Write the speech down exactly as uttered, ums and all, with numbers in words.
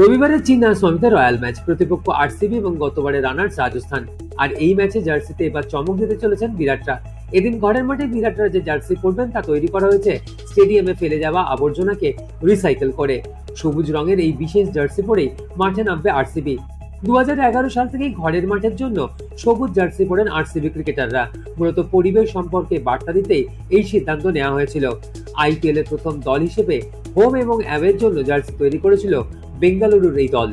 রবিবারের চেন্নাই সমিতে royal match, প্রতিপক্ষ আরসিবি এবং গতবারের রানার্স রাজস্থান। আর এই ম্যাচে জার্সিতে এবার চমক দিতে চলেছেন বিরাটরা। এদিন ঘরের মাঠে বিরাটরা যে জার্সি পরবেন তা তৈরি করা হয়েছে স্টেডিয়ামে ফেলে যাওয়া আবর্জনাকে রিসাইকেল করে। সবুজ রঙের এই বিশেষ জার্সি পরেই মাঠে নামবে আরসিবি। দুই হাজার এগারো সাল থেকেই ঘরের মাঠের জন্য সবুজ জার্সি পরেন আরসিবি ক্রিকেটাররা। মূলত পরিবেশ সম্পর্কে বার্তা দিতেই এই সিদ্ধান্ত নেওয়া হয়েছিল। আইপিএল এর প্রথম দল হিসেবে হোম এবং অ্যাওয়ের জন্য জার্সি তৈরি করেছিল বেঙ্গালুরুর এই দল।